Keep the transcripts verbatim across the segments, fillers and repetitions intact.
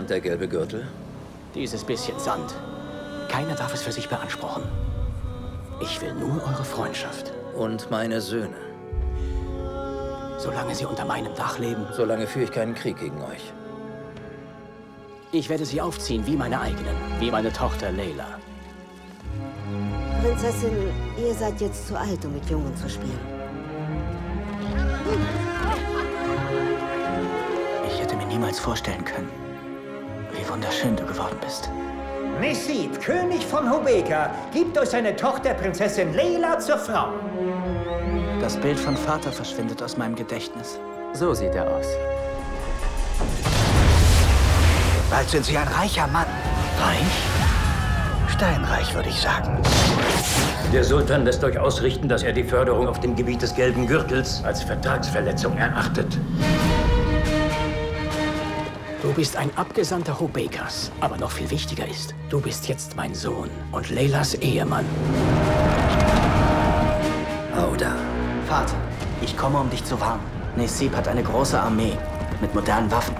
Und der gelbe Gürtel? Dieses bisschen Sand. Keiner darf es für sich beanspruchen. Ich will nur eure Freundschaft. Und meine Söhne. Solange sie unter meinem Dach leben. Solange führe ich keinen Krieg gegen euch. Ich werde sie aufziehen wie meine eigenen. Wie meine Tochter Leyla. Prinzessin, ihr seid jetzt zu alt, um mit Jungen zu spielen. Ich hätte mir niemals vorstellen können, wie wunderschön du geworden bist. Nesib, König von Hubeka, gibt euch seine Tochter Prinzessin Leyla zur Frau. Das Bild von Vater verschwindet aus meinem Gedächtnis. So sieht er aus. Bald sind Sie ein reicher Mann. Reich? Steinreich, würde ich sagen. Der Sultan lässt euch ausrichten, dass er die Förderung auf dem Gebiet des gelben Gürtels als Vertragsverletzung erachtet. Du bist ein Abgesandter Hubekas, aber noch viel wichtiger ist, du bist jetzt mein Sohn und Leylas Ehemann. Oder? Vater, ich komme, um dich zu warnen. Nesib hat eine große Armee mit modernen Waffen.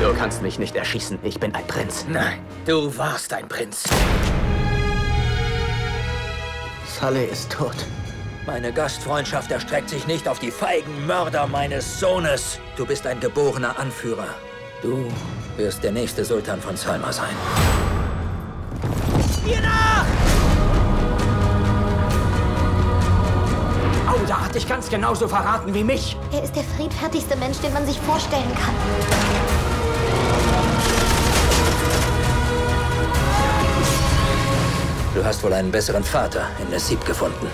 Du kannst mich nicht erschießen, ich bin ein Prinz. Nein, du warst ein Prinz. Saleh ist tot. Meine Gastfreundschaft erstreckt sich nicht auf die feigen Mörder meines Sohnes. Du bist ein geborener Anführer. Du wirst der nächste Sultan von Zalma sein. Mir nach! Auda hat dich ganz genauso verraten wie mich. Er ist der friedfertigste Mensch, den man sich vorstellen kann. Du hast wohl einen besseren Vater in Nesib gefunden.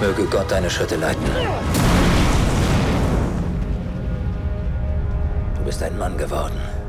Möge Gott deine Schritte leiten. Du bist ein Mann geworden.